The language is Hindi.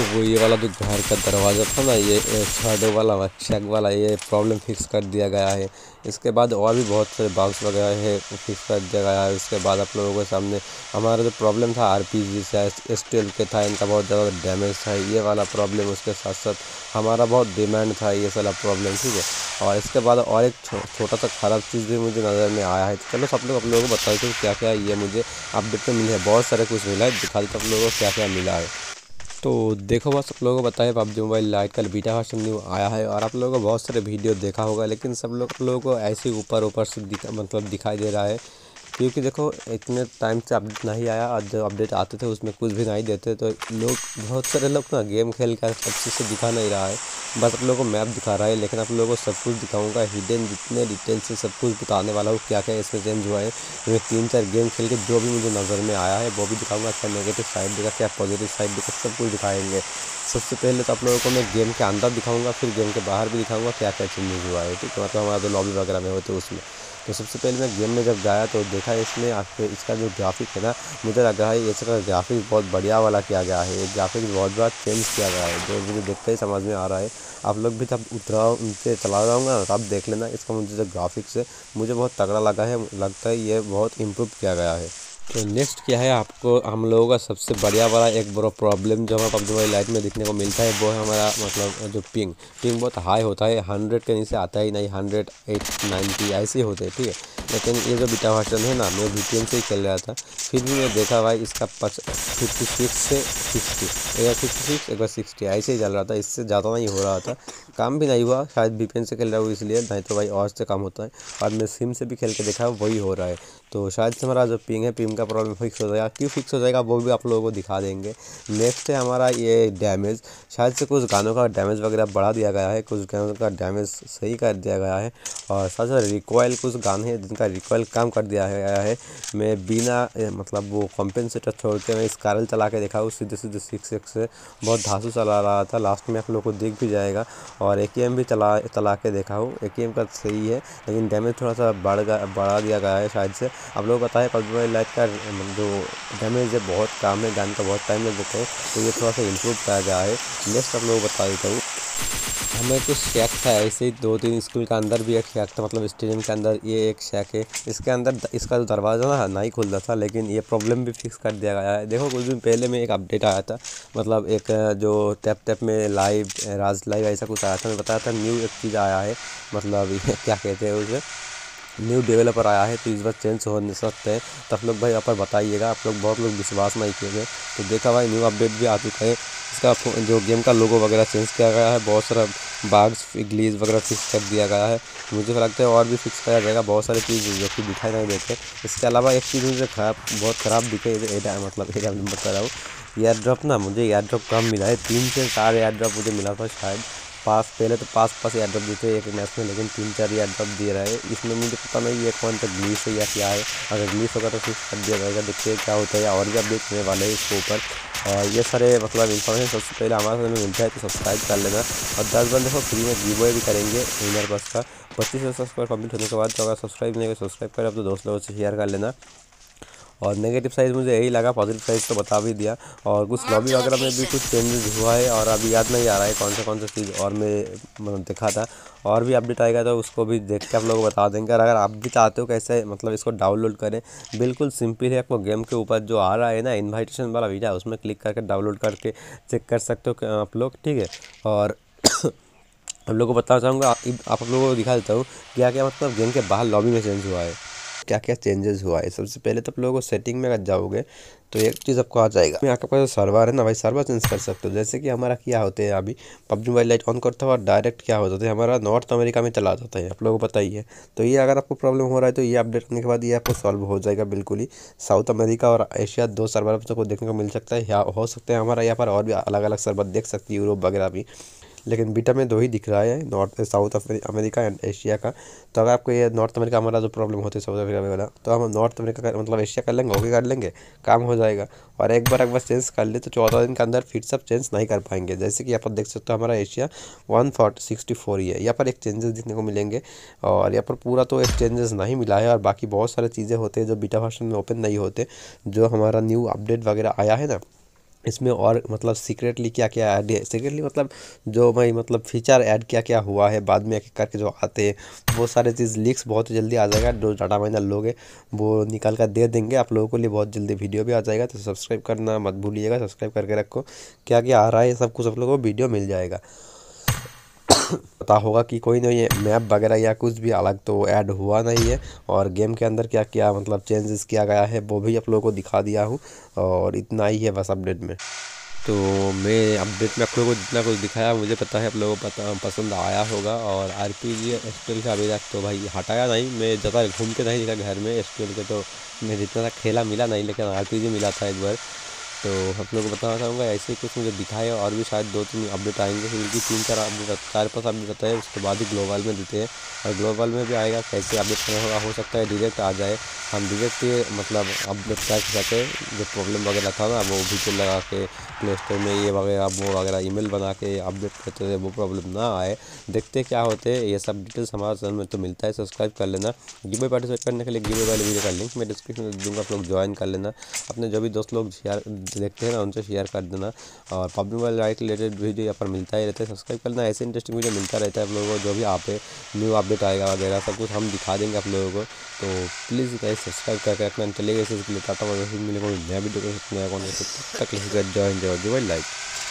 तो वो ये वाला जो घर का दरवाज़ा था ना, ये शैडो वाला शेक वाला, ये प्रॉब्लम फिक्स कर दिया गया है। इसके बाद और भी बहुत सारे बग्स वगैरह है फिक्स कर दिया गया है। उसके बाद आप लोगों के सामने हमारा जो प्रॉब्लम था RPG से STL के था, इनका बहुत ज़्यादा डैमेज था ये वाला प्रॉब्लम। उसके साथ साथ हमारा बहुत डिमांड था ये वाला प्रॉब्लम, ठीक है। और इसके बाद और एक छोटा सा ख़राब चीज़ भी मुझे नज़र में आया है। चलो सब लोग आप लोगों को बताते हैं क्या क्या ये मुझे अपडेट में मिले हैं। बहुत सारे कुछ मिला है, दिखा देते आप लोगों को क्या क्या मिला है। तो देखो बस आप लोगों को बताया PUBG मोबाइल लाइट का बीटा वर्जन न्यू आया है और आप लोगों को बहुत सारे वीडियो देखा होगा, लेकिन सब लोग आप लोगों को ऐसे ऊपर ऊपर से मतलब दिखाई दे रहा है, क्योंकि देखो इतने टाइम से अपडेट नहीं आया और जो अपडेट आते थे उसमें कुछ भी नहीं देते। तो लोग बहुत सारे लोग ना गेम खेल कर अच्छे से दिखा नहीं रहा है, बस आप लोगों को मैप दिखा रहा है। लेकिन आप लोगों को सब कुछ दिखाऊंगा, हिडन जितने डिटेल से सब कुछ बताने वाला हूँ क्या क्या इसमें चेंज हुआ है। मैं 3-4 गेम खेल के जो भी मुझे नज़र में आया है वो भी दिखाऊँगा, क्या नेगेटिव साइड दिखा, क्या पॉजिटिव साइड दिखा, सब कुछ दिखाएंगे। सबसे पहले तो आप लोगों को मैं गेम के अंदर दिखाऊँगा, फिर गेम के बाहर भी दिखाऊँगा क्या क्या चेंजेस हुआ है, ठीक है। मतलब हमारा जो लॉबी वगैरह में होते उसमें तो सबसे पहले मैं गेम में जब गया तो देखा इसमें आपके इसका जो ग्राफिक है ना, मुझे लग रहा है ये इसका ग्राफिक बहुत बढ़िया वाला किया गया है। ये ग्राफिक बहुत बड़ा चेंज किया गया है, जो मुझे देखते ही समझ में आ रहा है। आप लोग भी तब उतरा उनसे चला जाऊँगा ना, तब देख लेना इसका। मुझे जो ग्राफिक्स है मुझे बहुत तगड़ा लगा है, लगता है ये बहुत इम्प्रूव किया गया है। तो नेक्स्ट क्या है आपको, हम लोगों का सबसे बढ़िया वाला एक बड़ा प्रॉब्लम जो हमारे PUBG मोबाइल लाइट में देखने को मिलता है वो है हमारा मतलब जो पिंग बहुत हाई होता है, 100 के नीचे आता ही नहीं, 100, 890 ऐसे होते हैं, ठीक है। लेकिन ये जो बीटा वर्जन है ना, मैं VTM से ही खेल रहा था, फिर भी मैं देखा भाई इसका 56 से 60, एक 56 एक 60 ऐसे ही चल रहा था, इससे ज़्यादा नहीं हो रहा था। काम भी नहीं हुआ, शायद VPN से खेल रहा हूँ इसलिए, नहीं तो भाई और से काम होता है। और मैं सिम से भी खेल के देखा वही हो रहा है। तो शायद से हमारा जो पिंग है, पिंग का प्रॉब्लम फिक्स हो जाएगा, क्यों फिक्स हो जाएगा वो भी आप लोगों को दिखा देंगे। नेक्स्ट है हमारा ये डैमेज, शायद से कुछ गानों का डैमेज वगैरह बढ़ा दिया गया है, कुछ गानों का डैमेज सही कर दिया गया है। और साथ साथ रिकॉयल, कुछ गाने हैं जिनका रिकॉयल कम कर दिया गया है। मैं बिना मतलब वो कॉम्पेंसेटर छोड़ के मैं स्कारल चला के देखा, उस सीधे 6x से बहुत धांसू चला रहा था, लास्ट में आप लोग को दिख भी जाएगा। और AKM भी चला के देखा हूँ, AKM का सही है, लेकिन डैमेज थोड़ा सा बढ़ा दिया गया है शायद से। आप लोग पता है PUBG मोबाइल लाइट का जो डैमेज है बहुत काम है, गन का बहुत टाइम लग जाता है, तो ये थोड़ा सा इम्प्रूव किया गया है। नेक्स्ट आप लोगों को बता देता हूँ, हमें कुछ शेक था ऐसे ही 2-3 स्कूल के अंदर भी एक शेक था, मतलब स्टेडियम के अंदर ये एक शेक है, इसके अंदर इसका जो दरवाज़ा नहीं खुल रहा था, लेकिन ये प्रॉब्लम भी फिक्स कर दिया गया है। देखो कुछ दिन पहले में एक अपडेट आया था, मतलब एक जो टैप में लाइव राज लाइव ऐसा कुछ आया था, मैं बताया था न्यू एक चीज़ आया है, मतलब क्या कहते हैं उसे, न्यू डेवलपर आया है, तो इस बार चेंज हो नहीं सकते हैं। तो आप लोग भाई यहाँ पर बताइएगा, आप लोग बहुत लोग विश्वास नहीं किए। तो देखा भाई न्यू अपडेट भी आ चुका है, इसका जो गेम का लोगो वगैरह चेंज किया गया है, बहुत सारा बाग्स ग्लीज वगैरह फिक्स कर दिया गया है। मुझे लगता है और भी फिक्स किया जाएगा, बहुत सारी चीज़ जो कि दिखाई नहीं देते। इसके अलावा एक चीज़ मुझे बहुत ख़राब दिखे, मतलब एरिया बता रहा हूँ, एयर ड्रॉप ना, मुझे एयर ड्रॉप कम मिला है, 3 से 4 एयर ड्रॉप मुझे मिला था शायद। पहले तो पास एयर ड्रॉप देते एक मैच में, लेकिन 3-4 एयर ड्रॉप दे रहा है। इसमें मुझे पता नहीं ये कौन सा ग्लिच है या क्या है, अगर ग्लिच होगा तो फिक्स कर दिया जाएगा, देखते क्या होता है। और भी अपडेट होने वाले हैं इसके ऊपर, और ये सारे मतलब इन्फॉर्मेशन सबसे पहले हमारे चैनल में मिलता है, तो सब्सक्राइब कर लेना। और 10 बंदे को फ्री में गिवअवे भी करेंगे विनर बस का, 25,000 सब्सक्राइब कंप्लीट होने के बाद। तो अगर सब्सक्राइब नहीं कर कर आप तो दोस्त लोगों से शेयर कर लेना। और नेगेटिव साइज मुझे यही लगा, पॉजिटिव साइज तो बता भी दिया। और कुछ लॉबी वगैरह में भी कुछ चेंजेस हुआ है, और अभी याद नहीं आ रहा है कौन सा चीज़ और मैं देखा था। और भी अपडेट आएगा तो उसको भी देख के आप लोगों को बता देंगे। और अगर आप भी चाहते हो कैसे मतलब इसको डाउनलोड करें, बिल्कुल सिंपल है, आपको गेम के ऊपर जो आ रहा है ना इन्वाइटेशन वाला वीडियो, उसमें क्लिक करके डाउनलोड करके चेक कर सकते हो आप लोग, ठीक है। और आप लोगों को बताना चाहूँगा, आप लोगों को दिखा देता हूँ क्या क्या मतलब गेम के बाहर लॉबी में चेंज हुआ है, क्या क्या चेंजेस हुआ है। सबसे पहले तो आप लोगों को सेटिंग में अगर जाओगे तो एक चीज़ आपको आ जाएगा, मैं आपका जो सर्वर है ना भाई, सर्वर चेंज कर सकते हो। जैसे कि हमारा क्या होते हैं, अभी PUBG मोबाइल लाइट ऑन करता है और डायरेक्ट क्या होता है, हमारा नॉर्थ अमेरिका में चला जाता है, आप लोगों को पता ही है। तो ये अगर आपको प्रॉब्लम हो रहा है तो ये अपडेट करने के बाद ये आपको सॉल्व हो जाएगा बिल्कुल ही। साउथ अमेरिका और एशिया 2 सर्वर आपको देखने को मिल सकता है, या हो सकता है हमारा यहाँ पर और भी अलग अलग सर्वर देख सकती है, यूरोप वगैरह भी, लेकिन बीटा में 2 ही दिख रहा है, North South America and Asia का। तो अगर आपको ये नॉर्थ अमेरिका हमारा जो प्रॉब्लम होती है साउथ अफ्रीका वाला, तो हम नॉर्थ अमेरिका का मतलब एशिया कर लेंगे, ओके कर लेंगे, काम हो जाएगा। और एक बार चेंज कर ले तो 14 दिन के अंदर फिर सब चेंज नहीं कर पाएंगे। जैसे कि यहाँ पर देख सकते हो हमारा एशिया 164 ही है, यहाँ पर एक चेंजेस देखने को मिलेंगे। और यहाँ पर पूरा तो एक चेंजेस नहीं मिला है, और बाकी बहुत सारी चीज़ें होते हैं जो बीटा वर्जन में ओपन नहीं होते, जो हमारा न्यू अपडेट वगैरह आया है ना, इसमें और मतलब सीक्रेटली क्या क्या ऐड है, सीक्रेटली मतलब जो भाई मतलब फीचर ऐड क्या क्या हुआ है बाद में करके जो आते हैं वो सारे चीज़ लीक्स बहुत जल्दी आ जाएगा। जो डाटा माइनर लोगे वो निकाल कर दे देंगे आप लोगों के लिए, बहुत जल्दी वीडियो भी आ जाएगा। तो सब्सक्राइब करना मत भूलिएगा, सब्सक्राइब करके रखो, क्या क्या आ रहा है सब कुछ आप लोगों को वीडियो मिल जाएगा। पता होगा कि कोई नहीं मैप वगैरह या कुछ भी अलग तो ऐड हुआ नहीं है, और गेम के अंदर क्या क्या मतलब चेंजेस किया गया है वो भी आप लोगों को दिखा दिया हूँ। और इतना ही है बस अपडेट में। तो मैं अपडेट में आप लोगों को जितना कुछ दिखाया मुझे पता है आप लोगों को पसंद आया होगा। और आरपीजी एसपीएल का अभी तक तो भाई हटाया नहीं, मैं ज़्यादा घूम के नहीं देखा घर में। एसपीएल के तो मैं जितना खेला मिला नहीं, लेकिन आरपीजी मिला था एक बार। तो आप लोगों को बताना चाहूँगा ऐसे कुछ मुझे दिखाया, और भी शायद 2-3 अपडेट आएंगे, क्योंकि 3-4 अपडेट 4-5 अपडेट आता है उसके बाद ही ग्लोबल में देते हैं। और ग्लोबल में भी आएगा, कैसे अपडेट करना होगा, हो सकता है डायरेक्ट आ जाए, हम डायरेक्ट मतलब अपडेट कर सकते हैं। जो प्रॉब्लम वगैरह था ना वो वीडियो लगा के प्ले स्टोर में ये वगैरह वो वगैरह ईमेल बना के अपडेट करते थे, वो प्रॉब्लम ना आए। देखते क्या होते हैं, ये सब डिटेल्स हमारे चैनल में तो मिलता है। सब्सक्राइब कर लेना, गिव अवे पार्टिसिपेट करने के लिए गिव अवे वाले वीडियो का लिंक मैं डिस्क्रिप्शन में दूँगा, आप लोग ज्वाइन कर लेना। अपने जो भी दोस्त लोग देखते हैं ना उनसे शेयर कर देना। और PUBG Mobile Lite related video यहाँ पर मिलता ही रहता है, सब्सक्राइब करना। ऐसे इंटरेस्टिंग वीडियो मिलता रहता है आप लोगों को, जो भी आप न्यू अपडेट आएगा वगैरह सब कुछ हम दिखा देंगे आप लोगों को। तो प्लीज़ गाइस सब्सक्राइब करके रखना। चलेगा इस लिए टाटा, मिलेगा नया वीडियो को, नया कॉन्टेंट तक जॉइन जॉब लाइक।